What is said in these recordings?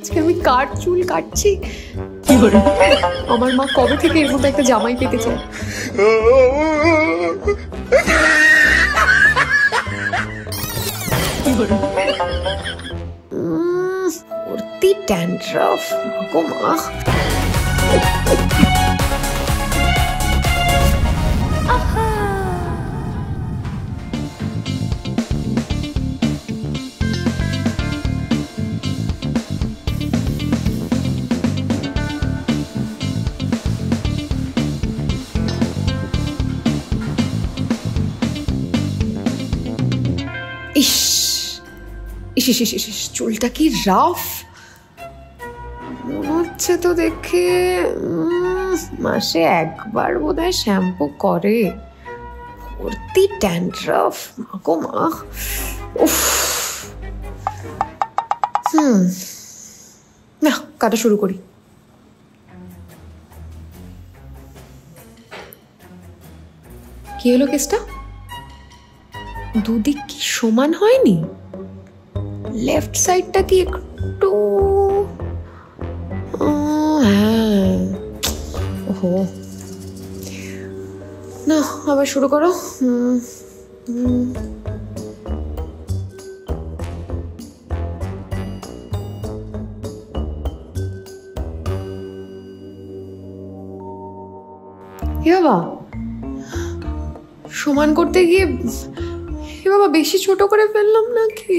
আজকে আমি কাট চুল কাটছি কি করে? আমার মা কবে থেকে এরকম একটা জামাই পেতে চায়। ড্যান্ড্রাফ গো মা, চুলটা কি রাফ মনে হচ্ছে তো দেখে। মাসে একবার বোধহয় শ্যাম্পু করে, ভর্তি ড্যান্ড্রাফ গো মা। উফ, না কাটা শুরু করি। কি হলো কেসটা? দুদিক কি সমান হয়নি? লেফট সাইডটা কি একটু, হ্যাঁ। ওহো, না আবার শুরু করো। এ বাবা, সমান করতে গিয়ে এ বাবা বেশি ছোট করে ফেললাম নাকি?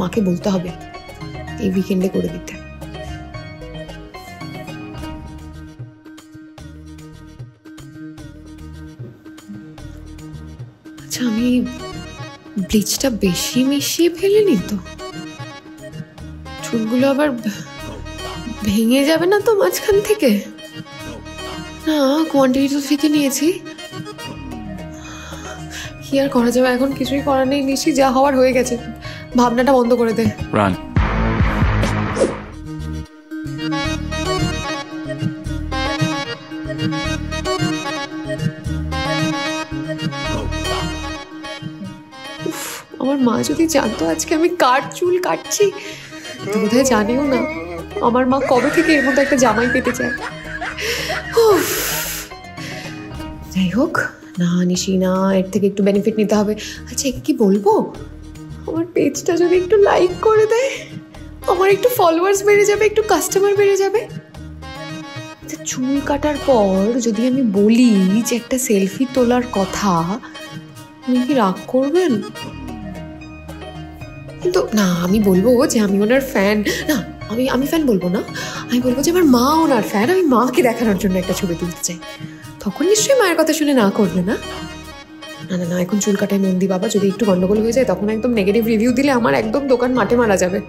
মাকে বলতে হবে এই উইকেন্ডে করে দিতে। আচ্ছা, আমি ব্লিচটা বেশি মিশিয়ে ফেলিনি তো? চুলগুলো আবার ভেঙে যাবে না তো মাঝখান থেকে? না, কোয়ান্টিটি তো ঠিকই নিয়েছি। কি আর করা যাবে, এখন কিছুই করা নেই নিশি, যা হওয়ার হয়ে গেছে। ভাবনাটা বন্ধ করে দে। রান আমার মা যদি জানতো আজকে আমি কাট চুল কাটছি। বোধহয় জানিও না আমার মা কবে থেকে এর মধ্যে একটা জামাই পেতে চায়। যাই হোক না নিশি, না এর থেকে একটু বেনিফিট নিতে হবে। আচ্ছা, কি বলবো, আমার পেজটা যদি একটু লাইক করে দেয় আমার একটু ফলোয়ার্স বেড়ে যাবে, একটু কাস্টমার বেড়ে যাবে। চুল কাটার পর যদি আমি বলি যে একটা সেলফি তোলার কথা, আপনি কি রাগ করবেন? কিন্তু না, আমি বলবো যে আমি ওনার ফ্যান। না, আমি ফ্যান বলবো না, আমি বলবো যে আমার মা ওনার ফ্যান, আমি মাকে দেখানোর জন্য একটা ছবি তুলতে চাই। তখন নিশ্চয়ই মায়ের কথা শুনে না করবে না। না না না, এখন চুল কাটায় মন্দি বাবা, যদি একটু গন্ডগোল হয়ে যায় তখন একদম নেগেটিভ রিভিউ দিলে আমার একদম দোকান মাঠে মারা যাবে।